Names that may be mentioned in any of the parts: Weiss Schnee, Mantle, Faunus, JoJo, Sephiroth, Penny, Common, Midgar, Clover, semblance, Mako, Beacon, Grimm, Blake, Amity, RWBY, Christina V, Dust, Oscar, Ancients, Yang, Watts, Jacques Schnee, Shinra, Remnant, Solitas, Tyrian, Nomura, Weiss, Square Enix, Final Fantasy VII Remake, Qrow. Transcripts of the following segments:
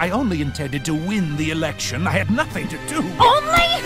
I only intended to win the election. I had nothing to do with... Only?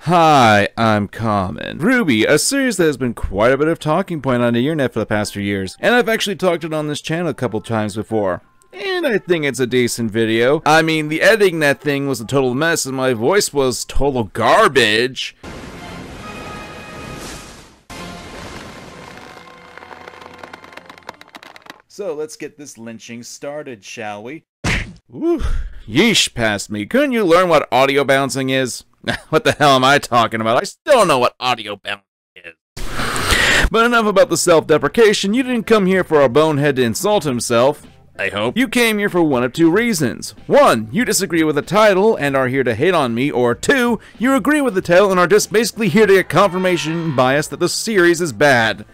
Hi, I'm Common. RWBY, a series that has been quite a bit of talking point on the internet for the past few years, and I've actually talked it on this channel a couple times before. And I think it's a decent video. I mean, the editing that thing was a total mess and my voice was total garbage. So let's get this lynching started, shall we? Woo, yeesh past me. Couldn't you learn what audio bouncing is? What the hell am I talking about? I still don't know what audio bouncing is. But enough about the self-deprecation. You didn't come here for a bonehead to insult himself, I hope. You came here for one of two reasons. One, you disagree with the title and are here to hate on me, or two, you agree with the title and are just basically here to get confirmation bias that the series is bad.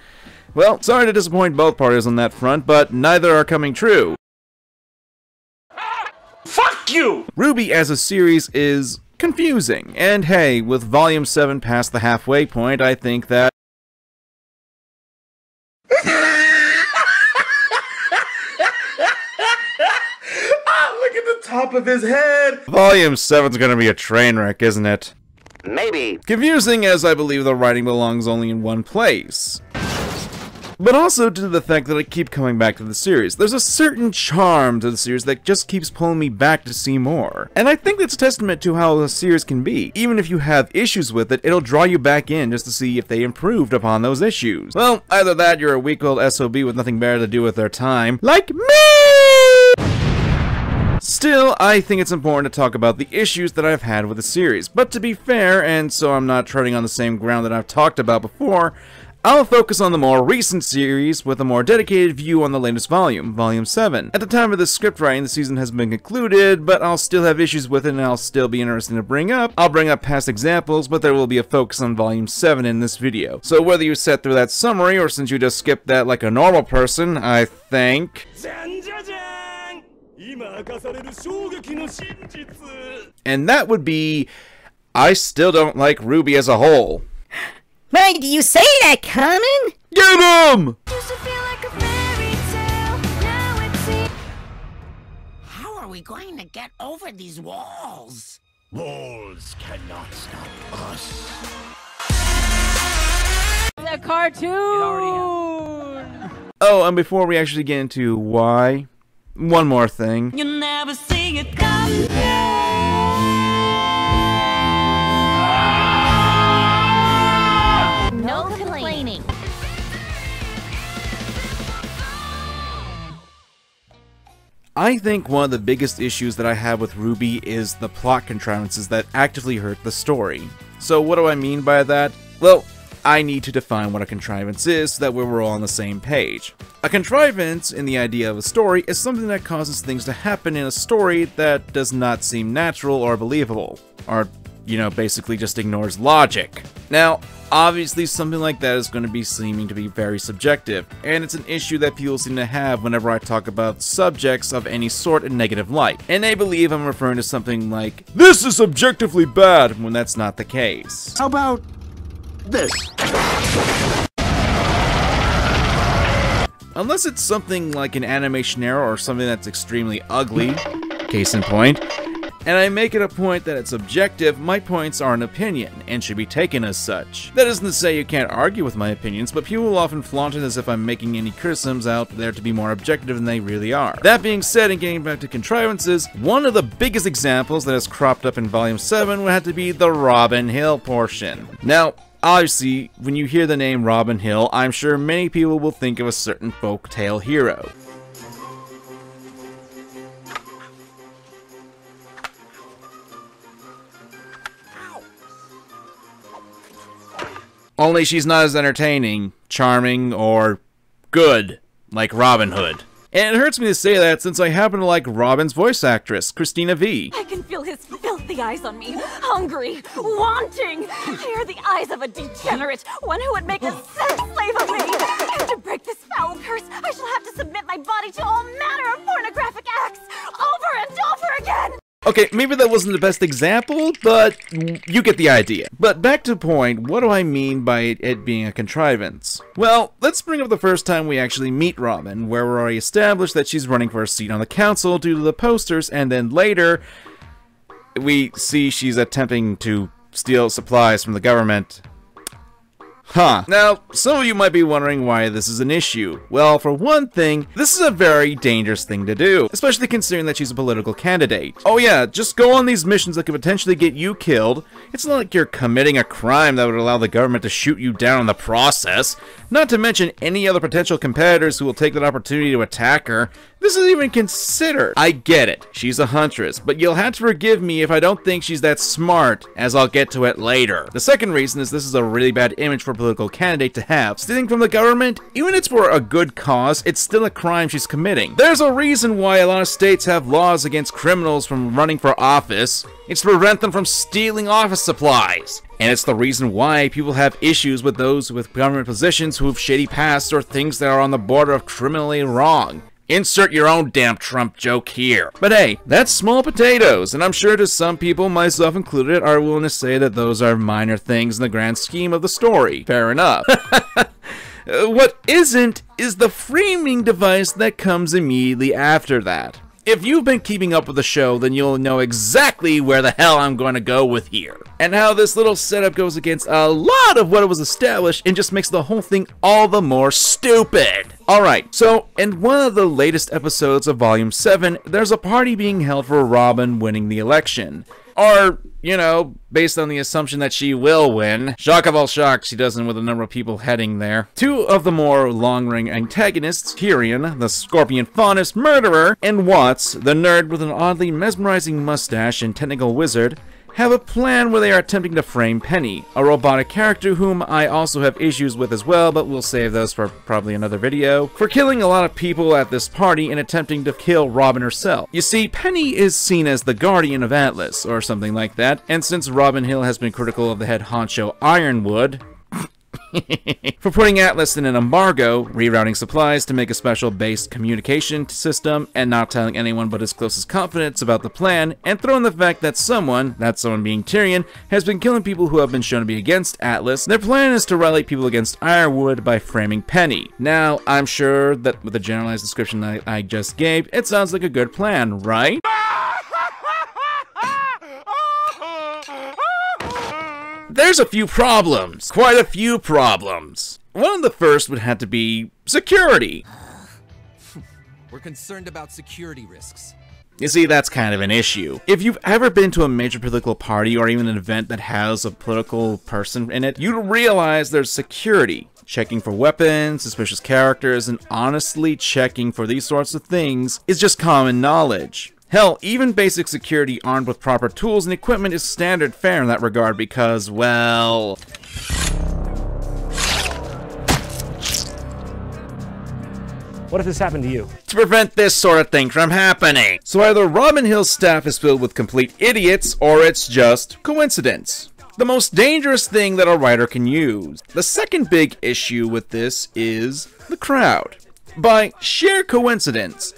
Well, sorry to disappoint both parties on that front, but neither are coming true. Fuck you! RWBY as a series is confusing, and hey, with Volume 7 past the halfway point, I think that... Oh, look at the top of his head! Volume 7's gonna be a train wreck, isn't it? Maybe. Confusing as I believe the writing belongs only in one place. But also due to the fact that I keep coming back to the series. There's a certain charm to the series that just keeps pulling me back to see more. And I think that's a testament to how a series can be. Even if you have issues with it, it'll draw you back in just to see if they improved upon those issues. Well, either that, you're a weak old SOB with nothing better to do with their time. Like me! Still, I think it's important to talk about the issues that I've had with the series. But to be fair, and so I'm not treading on the same ground that I've talked about before, I'll focus on the more recent series with a more dedicated view on the latest volume, Volume 7. At the time of this script writing, the season has been concluded, but I'll still have issues with it and I'll still be interesting to bring up. I'll bring up past examples, but there will be a focus on Volume 7 in this video. So whether you sat through that summary or since you just skipped that like a normal person, I think... And that would be... I still don't like RWBY as a whole. Why do you say that, Common? Get him! How are we going to get over these walls? Walls cannot stop us. The cartoon! Oh, and before we actually get into why, one more thing. You never see it coming. I think one of the biggest issues that I have with RWBY is the plot contrivances that actively hurt the story. So what do I mean by that? Well, I need to define what a contrivance is so that we're all on the same page. A contrivance, in the idea of a story, is something that causes things to happen in a story that does not seem natural or believable, or, you know, basically just ignores logic. Now, obviously, something like that is going to be seeming to be very subjective, and it's an issue that people seem to have whenever I talk about subjects of any sort in negative light, and they believe I'm referring to something like, this is objectively bad, when that's not the case. How about this? Unless it's something like an animation error or something that's extremely ugly, case in point. And I make it a point that it's objective, my points are an opinion, and should be taken as such. That isn't to say you can't argue with my opinions, but people will often flaunt it as if I'm making any criticisms out there to be more objective than they really are. That being said, and getting back to contrivances, one of the biggest examples that has cropped up in Volume 7 would have to be the Robin Hill portion. Now, obviously, when you hear the name Robin Hill, I'm sure many people will think of a certain folktale hero. Only she's not as entertaining, charming, or good, like Robin Hood. And it hurts me to say that since I happen to like Robin's voice actress, Christina V. I can feel his filthy eyes on me, hungry, wanting. They are the eyes of a degenerate, one who would make a slave of me. And to break this foul curse, I shall have to submit my body to all manner of pornographic acts. Over Okay, maybe that wasn't the best example, but you get the idea. But back to point, what do I mean by it being a contrivance? Well, let's bring up the first time we actually meet Robin, where we're already established that she's running for a seat on the council due to the posters, and then later we see she's attempting to steal supplies from the government. Huh. Now, some of you might be wondering why this is an issue. Well, for one thing, this is a very dangerous thing to do, especially considering that she's a political candidate. Oh yeah, just go on these missions that could potentially get you killed. It's not like you're committing a crime that would allow the government to shoot you down in the process, not to mention any other potential competitors who will take that opportunity to attack her. This isn't even considered. I get it, she's a huntress, but you'll have to forgive me if I don't think she's that smart, as I'll get to it later. The second reason is this is a really bad image for political candidate to have. Stealing from the government, even if it's for a good cause, it's still a crime she's committing. There's a reason why a lot of states have laws against criminals from running for office. It's to prevent them from stealing office supplies. And it's the reason why people have issues with those with government positions who have shady pasts or things that are on the border of criminally wrong. Insert your own damn Trump joke here. But hey, that's small potatoes, and I'm sure to some people, myself included, are willing to say that those are minor things in the grand scheme of the story. Fair enough. What isn't is the framing device that comes immediately after that. If you've been keeping up with the show, then you'll know exactly where the hell I'm going to go with here, and how this little setup goes against a lot of what was established and just makes the whole thing all the more stupid. Alright, so in one of the latest episodes of Volume 7, there's a party being held for Robin winning the election. Or, you know, based on the assumption that she will win. Shock of all shocks, she doesn't with a number of people heading there. Two of the more long-running antagonists, Tyrian, the Scorpion Faunus murderer, and Watts, the nerd with an oddly mesmerizing mustache and technical wizard, have a plan where they are attempting to frame Penny, a robotic character whom I also have issues with as well, but we'll save those for probably another video, for killing a lot of people at this party and attempting to kill Robin herself. You see, Penny is seen as the guardian of Atlas, or something like that, and since Robin Hill has been critical of the head honcho Ironwood, for putting Atlas in an embargo, rerouting supplies to make a special base communication system, and not telling anyone but his closest confidants about the plan, and throwing the fact that someone, that someone being Tyrian, has been killing people who have been shown to be against Atlas, their plan is to rally people against Ironwood by framing Penny. Now, I'm sure that with the generalized description I just gave, it sounds like a good plan, right? There's a few problems, quite a few problems. One of the first would have to be security. We're concerned about security risks. You see, that's kind of an issue. If you've ever been to a major political party or even an event that has a political person in it, you realize there's security. Checking for weapons, suspicious characters, and honestly checking for these sorts of things is just common knowledge. Hell, even basic security armed with proper tools and equipment is standard fare in that regard because, well... What if this happened to you? To prevent this sort of thing from happening. So either Robin Hill's staff is filled with complete idiots, or it's just coincidence. The most dangerous thing that a writer can use. The second big issue with this is the crowd. By sheer coincidence,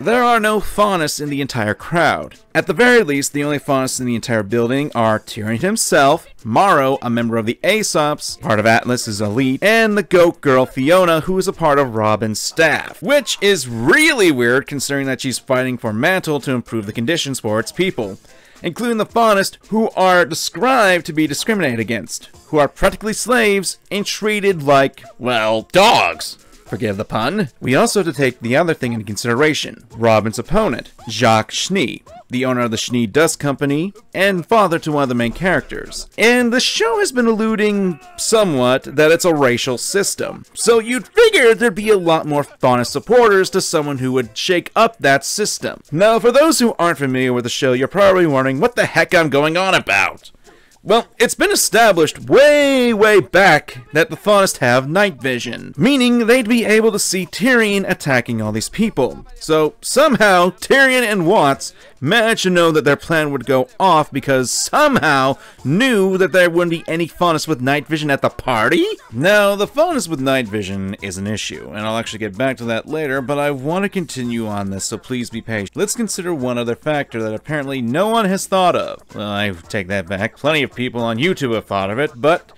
there are no Faunus in the entire crowd. At the very least, the only Faunus in the entire building are Tyrion himself, Marrow, a member of the Aesops, part of Atlas's elite, and the goat girl Fiona, who is a part of Robin's staff. Which is really weird considering that she's fighting for Mantle to improve the conditions for its people, including the Faunus who are described to be discriminated against, who are practically slaves and treated like, well, dogs. Forgive the pun. We also have to take the other thing into consideration. Robin's opponent, Jacques Schnee, the owner of the Schnee Dust Company, and father to one of the main characters. And the show has been alluding somewhat that it's a racial system. So you'd figure there'd be a lot more Faunus supporters to someone who would shake up that system. Now, for those who aren't familiar with the show, you're probably wondering what the heck I'm going on about. Well, it's been established way, way back that the Faunus have night vision, meaning they'd be able to see Tyrian attacking all these people. So somehow Tyrian and Watts managed to know that their plan would go off because somehow knew that there wouldn't be any Faunus with night vision at the party? Now, the Faunus with night vision is an issue, and I'll actually get back to that later, but I want to continue on this, so please be patient. Let's consider one other factor that apparently no one has thought of. Well, I take that back. Plenty of people on YouTube have thought of it, but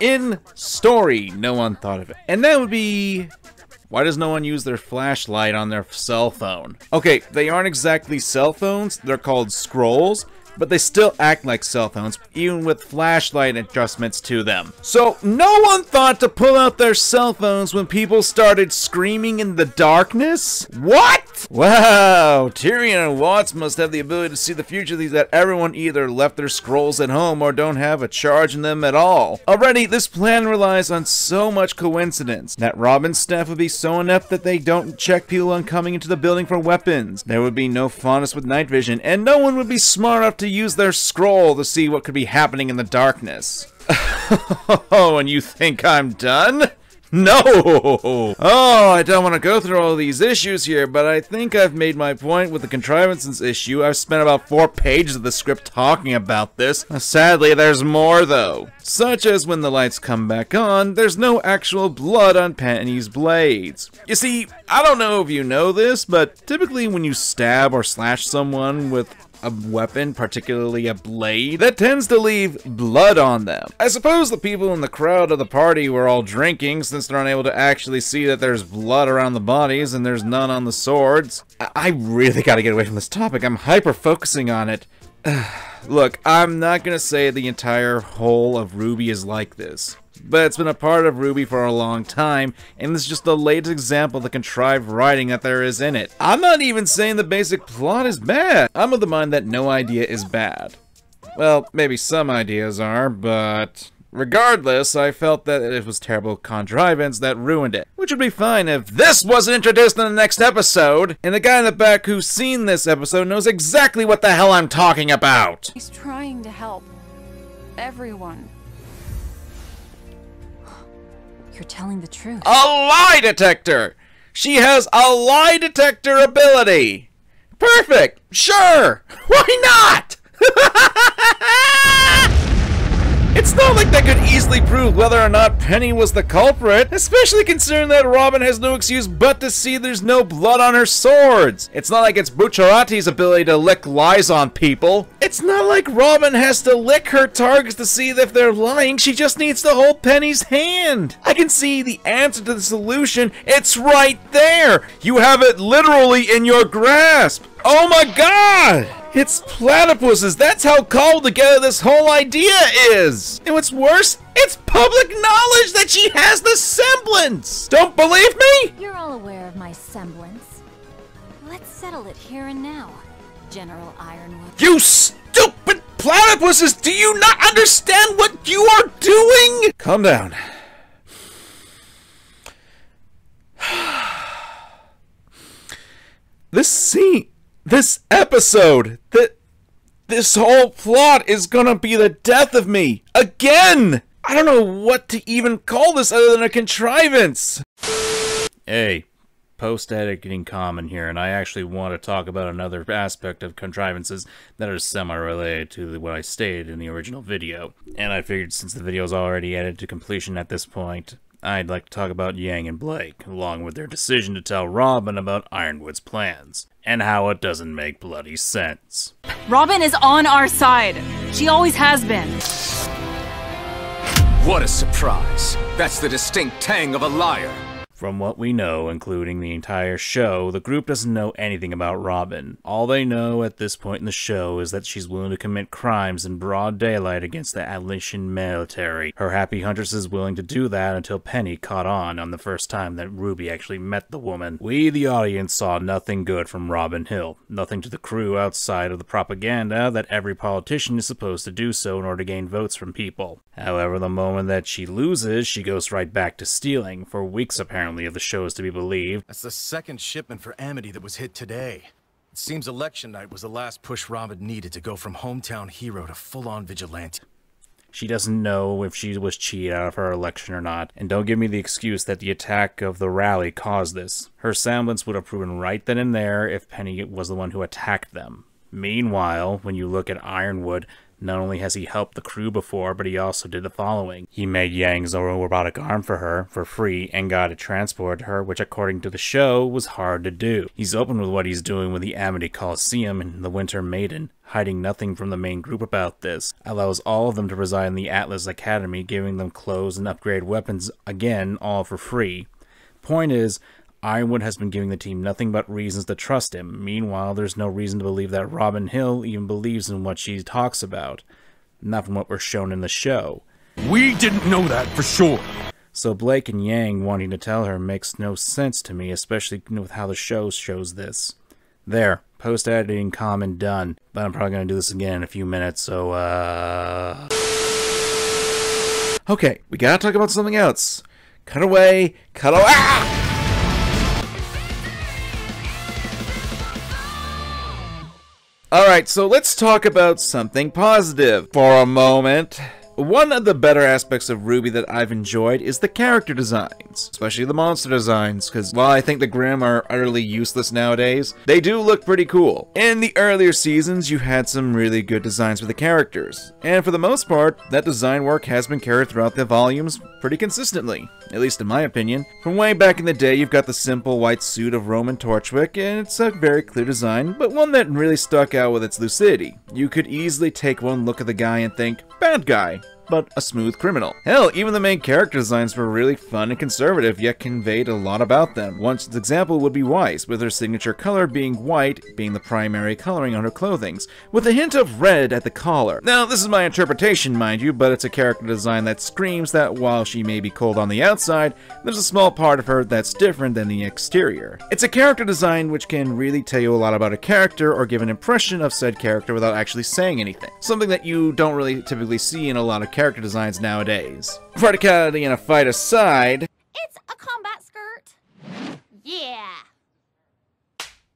in story, no one thought of it. And that would be... why does no one use their flashlight on their cell phone? Okay, they aren't exactly cell phones, they're called scrolls, but they still act like cell phones, even with flashlight adjustments to them. So no one thought to pull out their cell phones when people started screaming in the darkness? What? Wow, Tyrian and Watts must have the ability to see the future that everyone either left their scrolls at home or don't have a charge in them at all. Already, this plan relies on so much coincidence. That Robin's staff would be so inept that they don't check people on coming into the building for weapons. There would be no Faunus with night vision, and no one would be smart enough to use their scroll to see what could be happening in the darkness. Oh, and you think I'm done? No! Oh, I don't want to go through all these issues here, but I think I've made my point with the contrivances issue. I've spent about 4 pages of the script talking about this. Sadly, there's more, though. Such as when the lights come back on, there's no actual blood on Penny's blades. You see, I don't know if you know this, but typically when you stab or slash someone with a weapon, particularly a blade, that tends to leave blood on them. I suppose the people in the crowd of the party were all drinking, since they're unable to actually see that there's blood around the bodies and there's none on the swords. I really gotta get away from this topic. I'm hyper-focusing on it. Look, I'm not gonna say the entire whole of RWBY is like this, but it's been a part of RWBY for a long time, and this is just the latest example of the contrived writing that there is in it. I'm not even saying the basic plot is bad. I'm of the mind that no idea is bad. Well, maybe some ideas are, but... regardless, I felt that it was terrible contrivance that ruined it, which would be fine if this wasn't introduced in the next episode, and the guy in the back who's seen this episode knows exactly what the hell I'm talking about. He's trying to help everyone. You're telling the truth. A lie detector! She has a lie detector ability! Perfect! Sure! Why not? It's not like they could easily prove whether or not Penny was the culprit, especially considering that Robin has no excuse but to see there's no blood on her swords. It's not like it's Bucciarati's ability to lick lies on people. It's not like Robin has to lick her targets to see if they're lying. She just needs to hold Penny's hand. I can see the answer to the solution. It's right there. You have it literally in your grasp. Oh my god! It's platypuses! That's how cobbled together this whole idea is! And what's worse, it's public knowledge that she has the semblance! Don't believe me? You're all aware of my semblance. Let's settle it here and now, General Ironwood. You stupid platypuses! Do you not understand what you are doing? Calm down. This scene... this episode, this whole plot is gonna be the death of me. Again! I don't know what to even call this other than a contrivance. Hey, post-editing Common here, and I actually want to talk about another aspect of contrivances that are semi-related to what I stated in the original video. And I figured since the video is already edited to completion at this point, I'd like to talk about Yang and Blake, along with their decision to tell Robin about Ironwood's plans, and how it doesn't make bloody sense. Robin is on our side. She always has been. What a surprise. That's the distinct tang of a liar. From what we know, including the entire show, the group doesn't know anything about Robin. All they know at this point in the show is that she's willing to commit crimes in broad daylight against the Atlassian military. Her happy huntress is willing to do that until Penny caught on the first time that RWBY actually met the woman. We, the audience, saw nothing good from Robin Hill. Nothing to the Qrow outside of the propaganda that every politician is supposed to do so in order to gain votes from people. However, the moment that she loses, she goes right back to stealing, for weeks apparently. If the show is to be believed. That's the second shipment for Amity that was hit today. It seems election night was the last push Robin needed to go from hometown hero to full-on vigilante. She doesn't know if she was cheated out of her election or not, and don't give me the excuse that the attack of the rally caused this. Her semblance would have proven right then and there if Penny was the one who attacked them. Meanwhile, when you look at Ironwood, not only has he helped the Qrow before, but he also did the following. He made Yang's robotic arm for her, for free, and got it transported to her, which according to the show, was hard to do. He's open with what he's doing with the Amity Coliseum and the Winter Maiden, hiding nothing from the main group about this. Allows all of them to reside in the Atlas Academy, giving them clothes and upgrade weapons, again, all for free. Point is, Ironwood has been giving the team nothing but reasons to trust him. Meanwhile, there's no reason to believe that Robin Hill even believes in what she talks about. Not from what we're shown in the show. We didn't know that for sure. So Blake and Yang wanting to tell her makes no sense to me, especially with how the show shows this. There. Post-editing, Common, done. But I'm probably going to do this again in a few minutes, so, okay, we gotta talk about something else. Cut away. Cut away. Ah! Alright, so let's talk about something positive for a moment. One of the better aspects of RWBY that I've enjoyed is the character designs, especially the monster designs, because while I think the Grimm are utterly useless nowadays, they do look pretty cool. In the earlier seasons, you had some really good designs for the characters, and for the most part, that design work has been carried throughout the volumes pretty consistently, at least in my opinion. From way back in the day, you've got the simple white suit of Roman Torchwick, and it's a very clear design, but one that really stuck out with its lucidity. You could easily take one look at the guy and think, bad guy, but a smooth criminal. Hell, even the main character designs were really fun and conservative, yet conveyed a lot about them. One example would be Weiss, with her signature color being white, being the primary coloring on her clothing, with a hint of red at the collar. Now, this is my interpretation, mind you, but it's a character design that screams that while she may be cold on the outside, there's a small part of her that's different than the exterior. It's a character design which can really tell you a lot about a character or give an impression of said character without actually saying anything. Something that you don't really typically see in a lot of character designs nowadays. Practicality and a fight aside, it's a combat skirt. Yeah.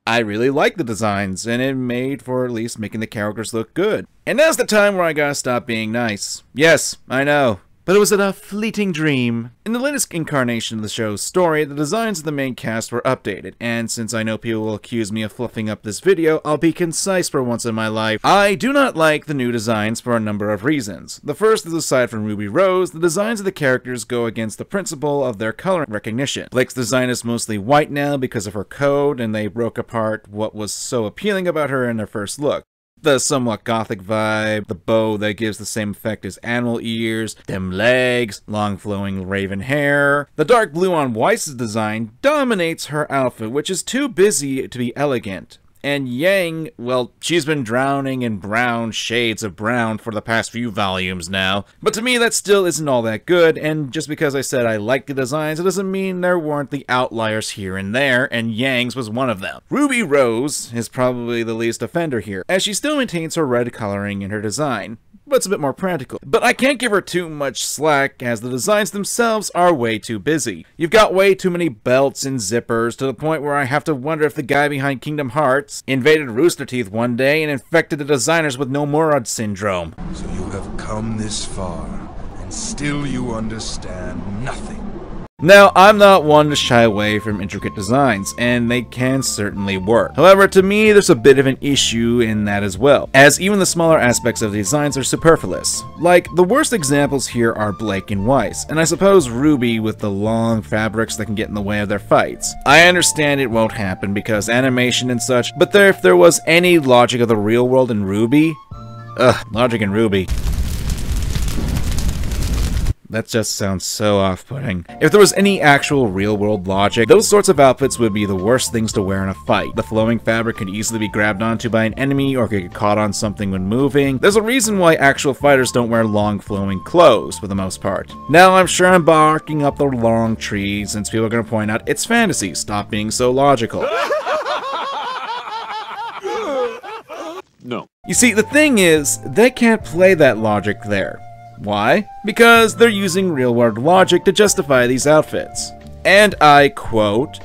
I really like the designs, and it made for at least making the characters look good. And now's the time where I gotta stop being nice. Yes, I know. But it was a fleeting dream. In the latest incarnation of the show's story, the designs of the main cast were updated, and since I know people will accuse me of fluffing up this video, I'll be concise for once in my life. I do not like the new designs for a number of reasons. The first is, aside from Ruby Rose, the designs of the characters go against the principle of their color recognition. Blake's design is mostly white now because of her code, and they broke apart what was so appealing about her in their first look. The somewhat gothic vibe, the bow that gives the same effect as animal ears, dim legs, long flowing raven hair. The dark blue on Weiss's design dominates her outfit, which is too busy to be elegant. And Yang, well, she's been drowning in brown shades of brown for the past few volumes now. But to me, that still isn't all that good, and just because I said I liked the designs, it doesn't mean there weren't the outliers here and there, and Yang's was one of them. Ruby Rose is probably the least offender here, as she still maintains her red coloring in her design, but it's a bit more practical. But I can't give her too much slack, as the designs themselves are way too busy. You've got way too many belts and zippers, to the point where I have to wonder if the guy behind Kingdom Hearts invaded Rooster Teeth one day and infected the designers with Nomura syndrome. So you have come this far, and still you understand nothing. Now, I'm not one to shy away from intricate designs, and they can certainly work. However, to me, there's a bit of an issue in that as well, as even the smaller aspects of the designs are superfluous. Like, the worst examples here are Blake and Weiss, and I suppose RWBY with the long fabrics that can get in the way of their fights. I understand it won't happen because animation and such, but if there was any logic of the real world in RWBY... Ugh, logic in RWBY. That just sounds so off-putting. If there was any actual real-world logic, those sorts of outfits would be the worst things to wear in a fight. The flowing fabric could easily be grabbed onto by an enemy or could get caught on something when moving. There's a reason why actual fighters don't wear long flowing clothes for the most part. Now I'm sure I'm barking up the wrong tree since people are going to point out it's fantasy, stop being so logical. No. You see, the thing is, they can't play that logic there. Why? Because they're using real-world logic to justify these outfits. And I quote,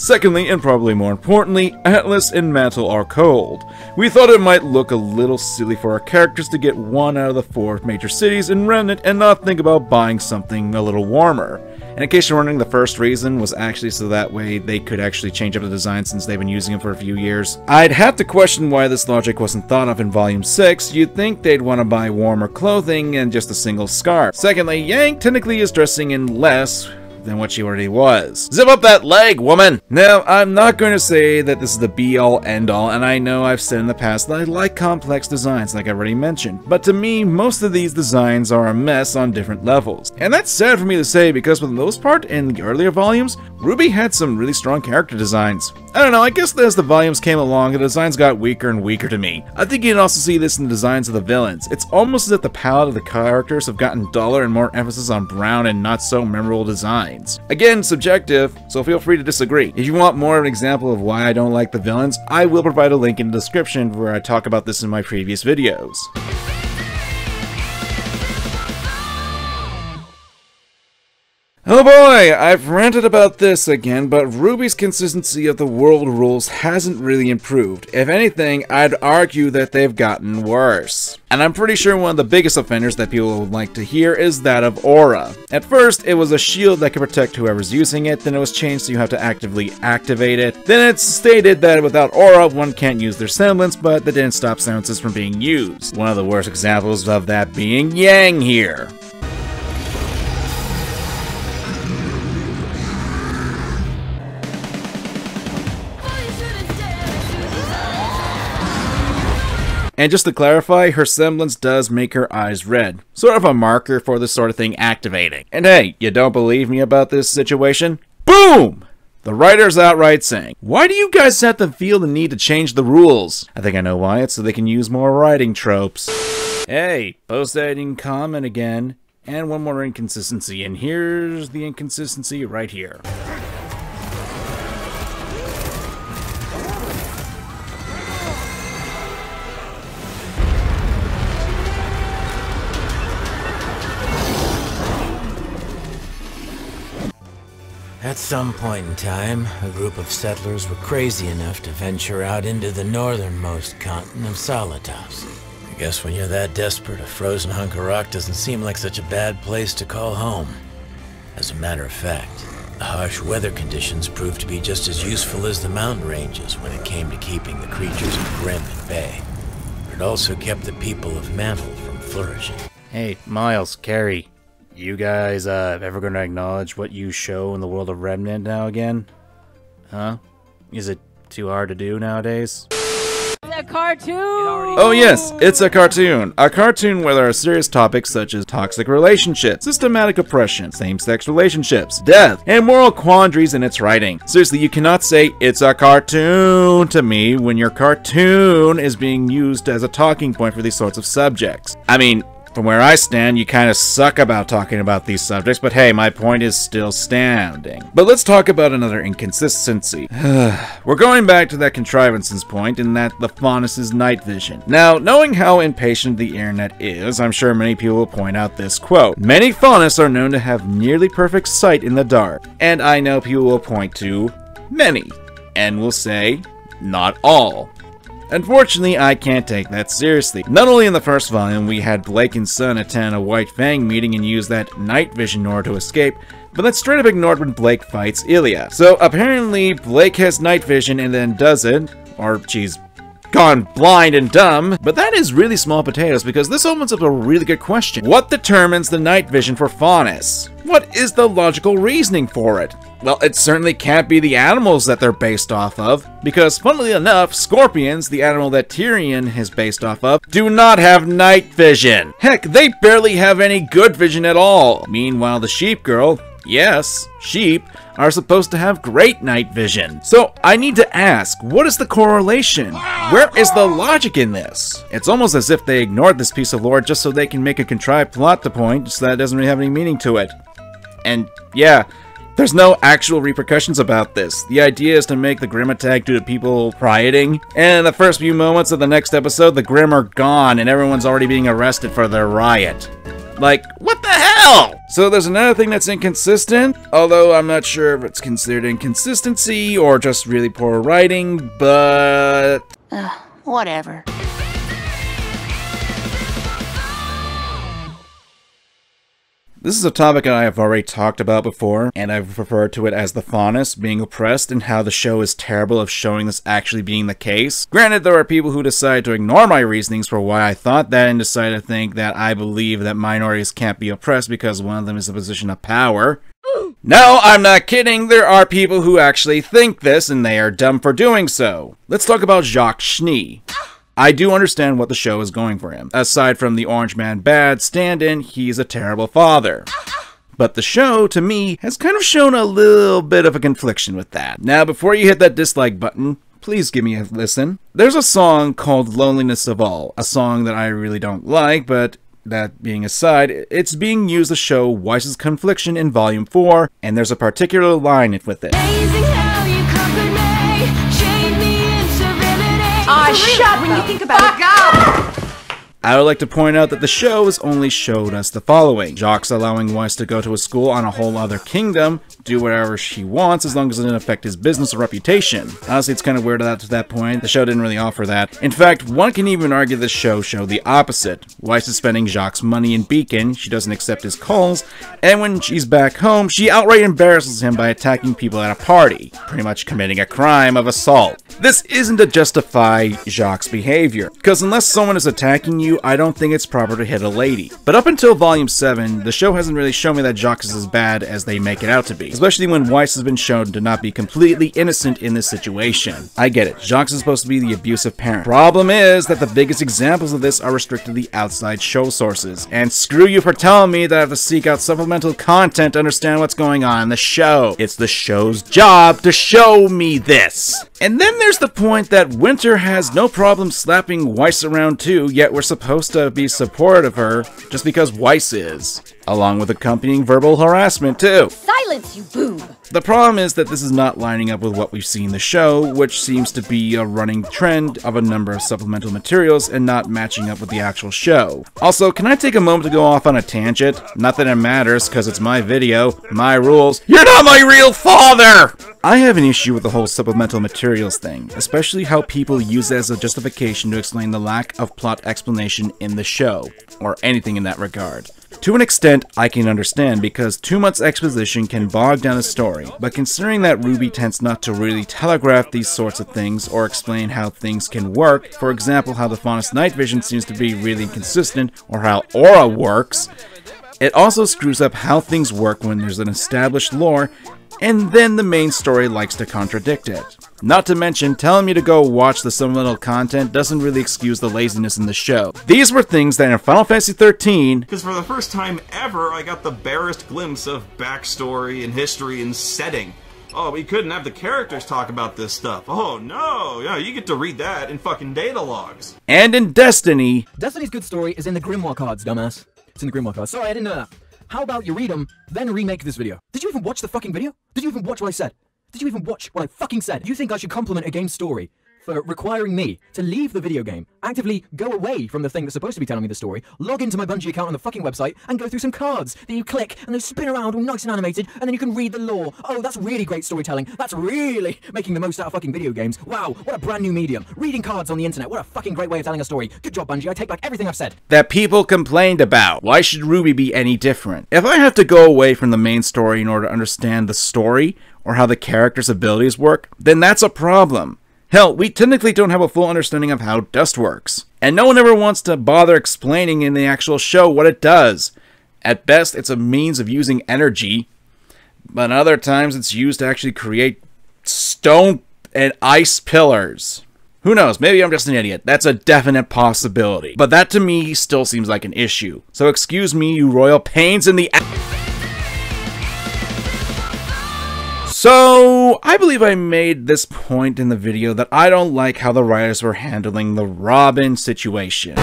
Secondly, and probably more importantly, Atlas and Mantle are cold. We thought it might look a little silly for our characters to get one out of the four major cities in Remnant and not think about buying something a little warmer. And in case you're wondering, the first reason was actually so that way they could actually change up the design since they've been using them for a few years. I'd have to question why this logic wasn't thought of in Volume 6. You'd think they'd want to buy warmer clothing and just a single scarf. Secondly, Yang technically is dressing in less than what she already was. Zip up that leg, woman! Now, I'm not going to say that this is the be-all, end-all, and I know I've said in the past that I like complex designs, like I already mentioned, but to me, most of these designs are a mess on different levels. And that's sad for me to say, because for the most part, in the earlier volumes, RWBY had some really strong character designs. I don't know, I guess as the volumes came along, the designs got weaker and weaker to me. I think you can also see this in the designs of the villains. It's almost as if the palette of the characters have gotten duller and more emphasis on brown and not so memorable designs. Again, subjective, so feel free to disagree. If you want more of an example of why I don't like the villains, I will provide a link in the description where I talk about this in my previous videos. Oh boy, I've ranted about this again, but RWBY's consistency of the world rules hasn't really improved. If anything, I'd argue that they've gotten worse. And I'm pretty sure one of the biggest offenders that people would like to hear is that of Aura. At first, it was a shield that could protect whoever's using it, then it was changed so you have to actively activate it. Then it's stated that without Aura, one can't use their semblance, but that didn't stop semblances from being used. One of the worst examples of that being Yang here. And just to clarify, her semblance does make her eyes red. Sort of a marker for this sort of thing activating. And hey, you don't believe me about this situation? Boom! The writer's outright saying, "Why do you guys have to feel the need to change the rules?" I think I know why, it's so they can use more writing tropes. Hey, post-editing Common again. And one more inconsistency, and here's the inconsistency right here. At some point in time, a group of settlers were crazy enough to venture out into the northernmost continent of Solitas. I guess when you're that desperate, a frozen hunk of rock doesn't seem like such a bad place to call home. As a matter of fact, the harsh weather conditions proved to be just as useful as the mountain ranges when it came to keeping the creatures of Grimm at bay. But it also kept the people of Mantle from flourishing. Hey, Miles, Carrie. You guys, ever gonna acknowledge what you show in the world of Remnant now again? Huh? Is it too hard to do nowadays? It's a cartoon! Oh yes, it's a cartoon. A cartoon where there are serious topics such as toxic relationships, systematic oppression, same-sex relationships, death, and moral quandaries in its writing. Seriously, you cannot say, "It's a cartoon" to me when your cartoon is being used as a talking point for these sorts of subjects. I mean, from where I stand, you kind of suck about talking about these subjects, but hey, my point is still standing. But let's talk about another inconsistency. We're going back to that contrivance's point in that the Faunus' night vision. Now, knowing how impatient the internet is, I'm sure many people will point out this quote. Many Faunus are known to have nearly perfect sight in the dark. And I know people will point to many, and will say, not all. Unfortunately, I can't take that seriously. Not only in the first volume, we had Blake and Son attend a White Fang meeting and use that night vision in order to escape, but that's straight up ignored when Blake fights Ilya. So apparently, Blake has night vision and then doesn't, or she's gone blind and dumb, but that is really small potatoes because this opens up a really good question. What determines the night vision for Faunus? What is the logical reasoning for it? Well, it certainly can't be the animals that they're based off of, because funnily enough, scorpions, the animal that Tyrian is based off of, do not have night vision. Heck, they barely have any good vision at all. Meanwhile, the sheep girl, yes, sheep, are supposed to have great night vision. So I need to ask, what is the correlation? Where is the logic in this? It's almost as if they ignored this piece of lore just so they can make a contrived plot to point, so that it doesn't really have any meaning to it. And yeah, there's no actual repercussions about this. The idea is to make the Grimm attack due to people rioting, and in the first few moments of the next episode, the Grimm are gone and everyone's already being arrested for their riot. Like, what the hell? So there's another thing that's inconsistent, although I'm not sure if it's considered inconsistency or just really poor writing, but... whatever. This is a topic I have already talked about before, and I've referred to it as the Faunus being oppressed and how the show is terrible of showing this actually being the case. Granted, there are people who decide to ignore my reasonings for why I thought that and decide to think that I believe that minorities can't be oppressed because one of them is a position of power. No, I'm not kidding, there are people who actually think this and they are dumb for doing so. Let's talk about Jacques Schnee. I do understand what the show is going for him. Aside from the Orange Man bad stand-in, he's a terrible father. But the show, to me, has kind of shown a little bit of a confliction with that. Now, before you hit that dislike button, please give me a listen. There's a song called Loneliness of All, a song that I really don't like, but that being aside, it's being used to show Weiss's confliction in Volume 4, and there's a particular line with it. Shut when you think about it. I would like to point out that the show has only showed us the following. Jacques allowing Weiss to go to a school on a whole other kingdom, do whatever she wants as long as it doesn't affect his business or reputation. Honestly, it's kind of weird that to that point. The show didn't really offer that. In fact, one can even argue the show showed the opposite. Weiss is spending Jacques' money in Beacon, she doesn't accept his calls, and when she's back home, she outright embarrasses him by attacking people at a party, pretty much committing a crime of assault. This isn't to justify Jacques' behavior, because unless someone is attacking you, I don't think it's proper to hit a lady. But up until Volume 7, the show hasn't really shown me that Jacques is as bad as they make it out to be, especially when Weiss has been shown to not be completely innocent in this situation. I get it, Jacques is supposed to be the abusive parent. Problem is that the biggest examples of this are restricted to the outside show sources, and screw you for telling me that I have to seek out supplemental content to understand what's going on in the show. It's the show's job to show me this. And then there's the point that Winter has no problem slapping Weiss around too, yet we're supposed to be supportive of her just because Weiss is, along with accompanying verbal harassment too. Silence, you boob! The problem is that this is not lining up with what we've seen in the show, which seems to be a running trend of a number of supplemental materials and not matching up with the actual show. Also, can I take a moment to go off on a tangent? Not that it matters, because it's my video, my rules. You're not my real father! I have an issue with the whole supplemental materials thing, especially how people use it as a justification to explain the lack of plot explanation in the show, or anything in that regard. To an extent, I can understand, because too much exposition can bog down a story, but considering that RWBY tends not to really telegraph these sorts of things or explain how things can work, for example how the Faunus night vision seems to be really inconsistent, or how Aura works, it also screws up how things work when there's an established lore, and then the main story likes to contradict it. Not to mention, telling me to go watch the supplemental content doesn't really excuse the laziness in the show. These were things that in Final Fantasy XIII... Because for the first time ever, I got the barest glimpse of backstory and history and setting. Oh, we couldn't have the characters talk about this stuff. Oh, no! Yeah, you get to read that in fucking data logs. And in Destiny... Destiny's good story is in the Grimoire cards, dumbass. It's in the Grimoire cards. Sorry, I didn't know that. How about you read them, then remake this video? Did you even watch the fucking video? Did you even watch what I said? Did you even watch what I fucking said? You think I should compliment a game's story for requiring me to leave the video game, actively go away from the thing that's supposed to be telling me the story, log into my Bungie account on the fucking website, and go through some cards that you click, and they spin around all nice and animated, and then you can read the lore. Oh, that's really great storytelling. That's really making the most out of fucking video games. Wow, what a brand new medium. Reading cards on the internet, what a fucking great way of telling a story. Good job, Bungie, I take back everything I've said. That people complained about. Why should RWBY be any different? If I have to go away from the main story in order to understand the story, or how the character's abilities work, then that's a problem. Hell, we technically don't have a full understanding of how Dust works, and no one ever wants to bother explaining in the actual show what it does. At best, it's a means of using energy, but other times it's used to actually create stone and ice pillars. Who knows, maybe I'm just an idiot. That's a definite possibility. But that to me still seems like an issue. So excuse me, you royal pains in the ass. So, I believe I made this point in the video that I don't like how the writers were handling the Robin situation. But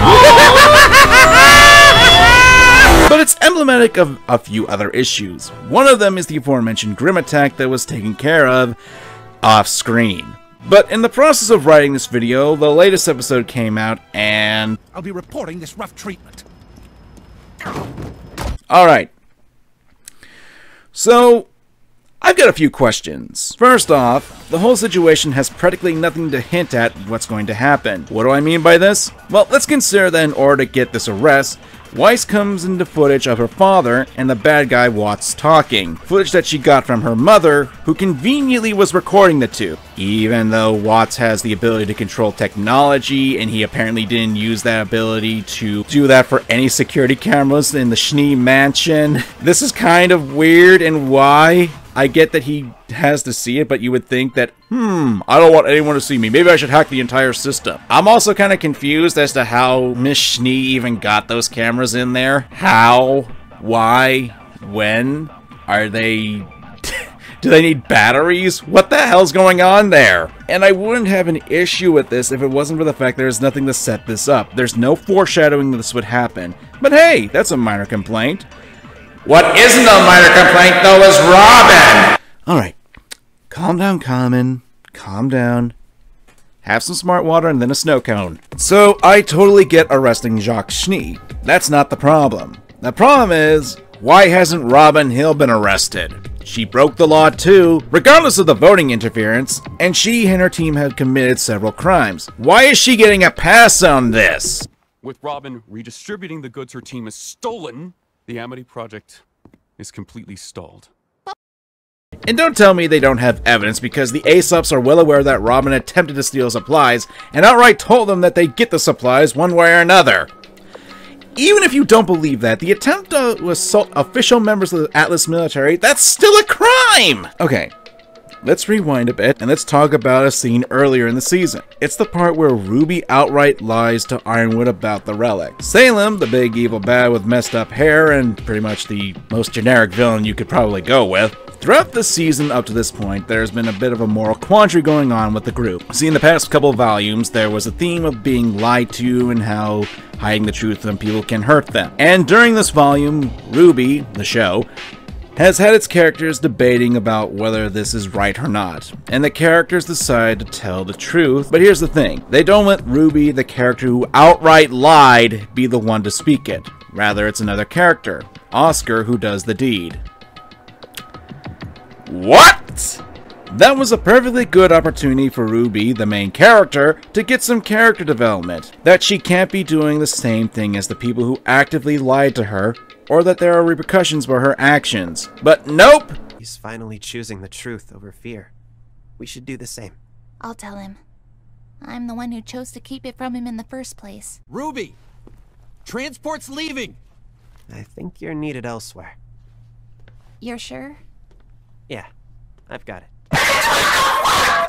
it's emblematic of a few other issues. One of them is the aforementioned Grimm attack that was taken care of off-screen. But in the process of writing this video, the latest episode came out and... I'll be reporting this rough treatment. All right. So, I've got a few questions. First off, the whole situation has practically nothing to hint at what's going to happen. What do I mean by this? Well, let's consider that in order to get this arrest, Weiss comes into footage of her father and the bad guy Watts talking, footage that she got from her mother, who conveniently was recording the two. Even though Watts has the ability to control technology, and he apparently didn't use that ability to do that for any security cameras in the Schnee mansion. This is kind of weird, and why? I get that he has to see it, but you would think that, I don't want anyone to see me. Maybe I should hack the entire system. I'm also kind of confused as to how Miss Schnee even got those cameras in there. How? Why? When? Are they... Do they need batteries? What the hell's going on there? And I wouldn't have an issue with this if it wasn't for the fact there's nothing to set this up. There's no foreshadowing that this would happen. But hey, that's a minor complaint. What isn't a minor complaint, though, is Robin! Alright. Calm down, Common. Calm down. Have some smart water and then a snow cone. So, I totally get arresting Jacques Schnee. That's not the problem. The problem is, why hasn't Robin Hill been arrested? She broke the law too, regardless of the voting interference, and she and her team had committed several crimes. Why is she getting a pass on this? With Robin redistributing the goods her team has stolen, the Amity project is completely stalled. And don't tell me they don't have evidence, because the Aesops are well aware that Robin attempted to steal supplies, and outright told them that they get the supplies one way or another. Even if you don't believe that, the attempt to assault official members of the Atlas military, that's still a crime! Okay, let's rewind a bit, and let's talk about a scene earlier in the season. It's the part where RWBY outright lies to Ironwood about the relic. Salem, the big evil bad with messed up hair, and pretty much the most generic villain you could probably go with. Throughout the season up to this point, there's been a bit of a moral quandary going on with the group. See, in the past couple volumes, there was a theme of being lied to and how hiding the truth from people can hurt them. And during this volume, RWBY, the show, has had its characters debating about whether this is right or not. And the characters decide to tell the truth. But here's the thing. They don't let RWBY, the character who outright lied, be the one to speak it. Rather, it's another character, Oscar, who does the deed. What? That was a perfectly good opportunity for RWBY, the main character, to get some character development. That she can't be doing the same thing as the people who actively lied to her, or that there are repercussions for her actions. But nope! He's finally choosing the truth over fear. We should do the same. I'll tell him. I'm the one who chose to keep it from him in the first place. RWBY! Transport's leaving! I think you're needed elsewhere. You're sure? Yeah, I've got it.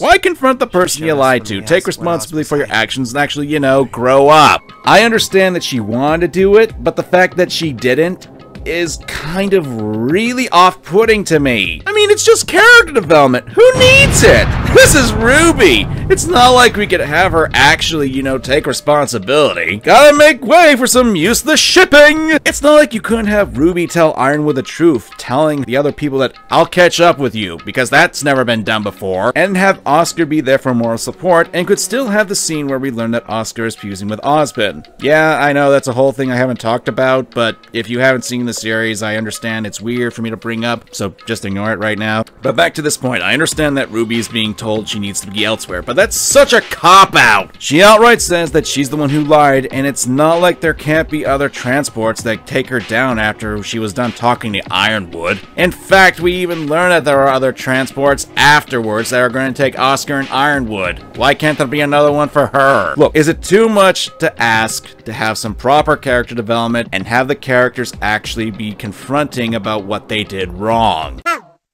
Why confront the person you lied to? Take responsibility for your actions and actually, you know, Qrow up. I understand that she wanted to do it, but the fact that she didn't is kind of really off-putting to me. I mean, it's just character development. Who needs it? This is RWBY. It's not like we could have her actually, you know, take responsibility. Gotta make way for some useless shipping. It's not like you couldn't have RWBY tell Ironwood the truth, telling the other people that I'll catch up with you, because that's never been done before, and have Oscar be there for moral support, and could still have the scene where we learn that Oscar is fusing with Osbin. Yeah, I know that's a whole thing I haven't talked about, but if you haven't seen the series, I understand it's weird for me to bring up, so just ignore it right now. But back to this point, I understand that RWBY's being told she needs to be elsewhere, but that's such a cop-out! She outright says that she's the one who lied, and it's not like there can't be other transports that take her down after she was done talking to Ironwood. In fact, we even learn that there are other transports afterwards that are going to take Oscar and Ironwood. Why can't there be another one for her? Look, is it too much to ask to have some proper character development and have the characters actually be confronting about what they did wrong?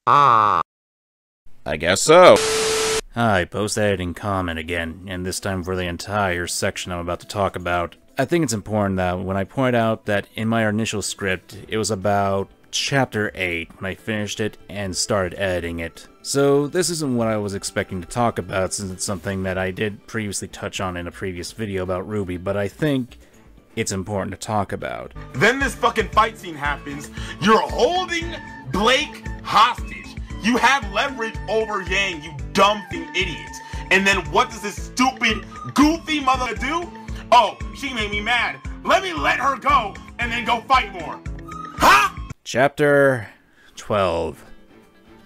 I guess so. Hi, post-editing Common again, and this time for the entire section I'm about to talk about. I think it's important that when I point out that in my initial script, it was about Chapter 8 when I finished it and started editing it. So this isn't what I was expecting to talk about, since it's something that I did previously touch on in a previous video about RWBY, but I think it's important to talk about. Then this fucking fight scene happens, you're holding Blake hostage, you have leverage over Yang, you dumbing idiots, and then what does this stupid, goofy mother do? Oh, she made me mad, let me let her go, and then go fight more. Huh? Chapter 12.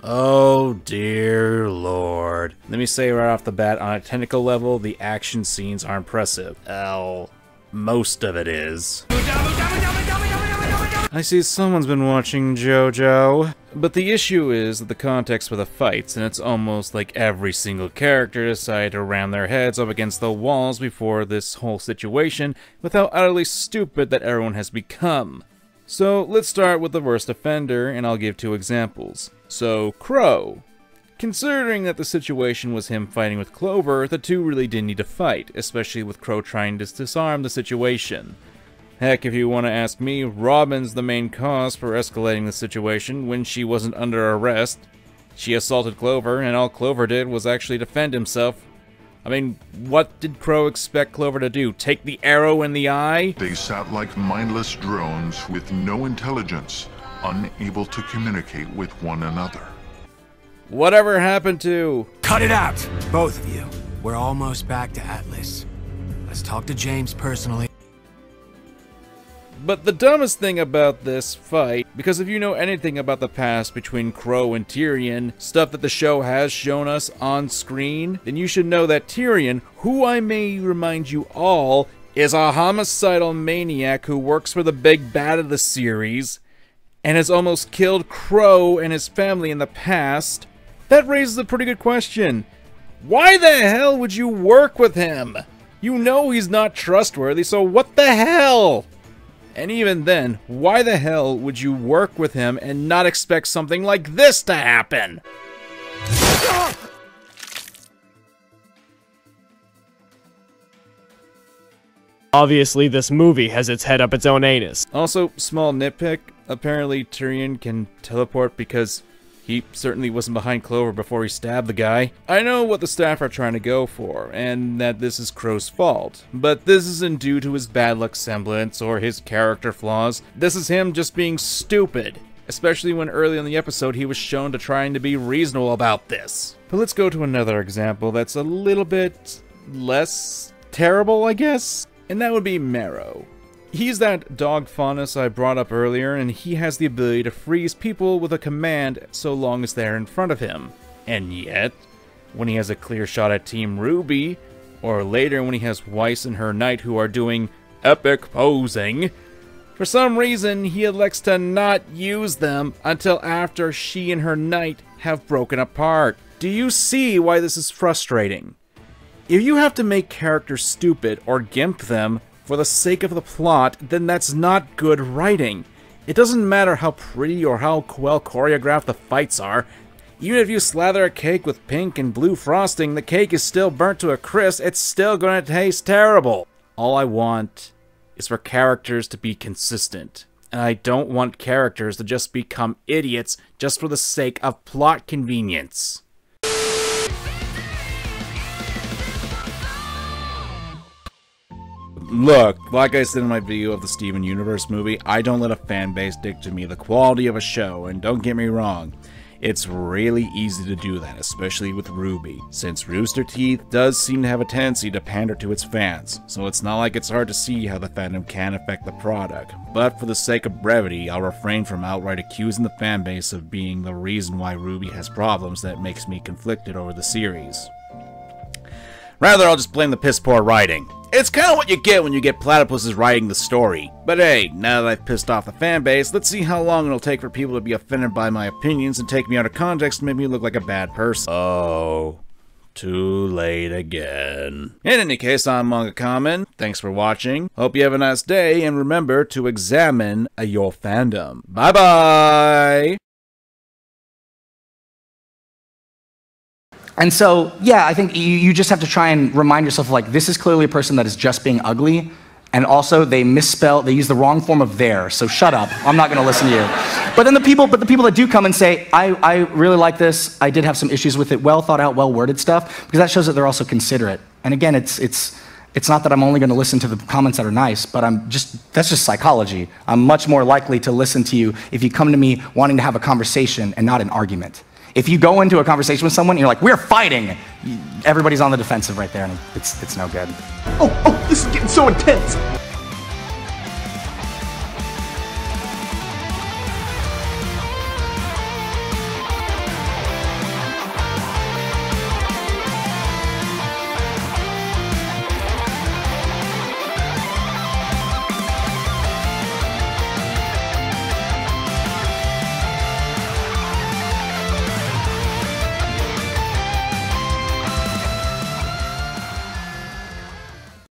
Oh dear lord. Let me say right off the bat, on a technical level, the action scenes are impressive. Well, most of it is. I see someone's been watching JoJo. But the issue is the context for the fights, and it's almost like every single character decided to ram their heads up against the walls before this whole situation, with how utterly stupid that everyone has become. So let's start with the worst offender, and I'll give two examples. So, Qrow. Considering that the situation was him fighting with Clover, the two really didn't need to fight, especially with Qrow trying to disarm the situation. Heck, if you want to ask me, Robin's the main cause for escalating the situation when she wasn't under arrest. She assaulted Clover, and all Clover did was actually defend himself. I mean, what did Qrow expect Clover to do? Take the arrow in the eye? They sat like mindless drones with no intelligence, unable to communicate with one another. Whatever happened to... Cut it out! Both of you, we're almost back to Atlas. Let's talk to James personally. But the dumbest thing about this fight, because if you know anything about the past between Qrow and Tyrian, stuff that the show has shown us on screen, then you should know that Tyrian, who I may remind you all, is a homicidal maniac who works for the big bad of the series, and has almost killed Qrow and his family in the past. That raises a pretty good question. Why the hell would you work with him? You know he's not trustworthy, so what the hell? And even then, why the hell would you work with him and not expect something like this to happen? Obviously, this movie has its head up its own anus. Also, small nitpick, apparently Tyrian can teleport because he certainly wasn't behind Clover before he stabbed the guy. I know what the staff are trying to go for, and that this is Qrow's fault, but this isn't due to his bad luck semblance or his character flaws. This is him just being stupid, especially when early in the episode he was shown to trying to be reasonable about this. But let's go to another example that's a little bit less terrible, I guess, and that would be Marrow. He's that dog Faunus I brought up earlier, and he has the ability to freeze people with a command so long as they're in front of him. And yet, when he has a clear shot at Team RWBY, or later when he has Weiss and her knight who are doing epic posing, for some reason he elects to not use them until after she and her knight have broken apart. Do you see why this is frustrating? If you have to make characters stupid or gimp them for the sake of the plot, then that's not good writing. It doesn't matter how pretty or how well choreographed the fights are. Even if you slather a cake with pink and blue frosting, the cake is still burnt to a crisp, it's still gonna taste terrible. All I want is for characters to be consistent. And I don't want characters to just become idiots just for the sake of plot convenience. Look, like I said in my video of the Steven Universe movie, I don't let a fan base dictate to me the quality of a show, and don't get me wrong, it's really easy to do that, especially with RWBY, since Rooster Teeth does seem to have a tendency to pander to its fans, so it's not like it's hard to see how the fandom can affect the product, but for the sake of brevity, I'll refrain from outright accusing the fan base of being the reason why RWBY has problems that makes me conflicted over the series. Rather, I'll just blame the piss-poor writing. It's kind of what you get when you get platypuses writing the story. But hey, now that I've pissed off the fanbase, let's see how long it'll take for people to be offended by my opinions and take me out of context and make me look like a bad person. Oh, too late again. In any case, I'm Manga Common. Thanks for watching. Hope you have a nice day, and remember to examine your fandom. Bye-bye! And so, yeah, I think you just have to try and remind yourself, like, this is clearly a person that is just being ugly, and also they misspell, they use the wrong form of their, so shut up, I'm not gonna listen to you. But then the people that do come and say, I really like this, I did have some issues with it, well thought out, well-worded stuff, because that shows that they're also considerate. And again, it's not that I'm only gonna listen to the comments that are nice, but that's just psychology. I'm much more likely to listen to you if you come to me wanting to have a conversation and not an argument. If you go into a conversation with someone and you're like, we're fighting, everybody's on the defensive right there, and it's no good. Oh, this is getting so intense.